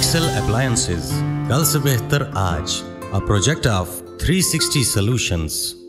Axel Appliances, KAL SE BEHTER AAJ, a project of 360 Solutions.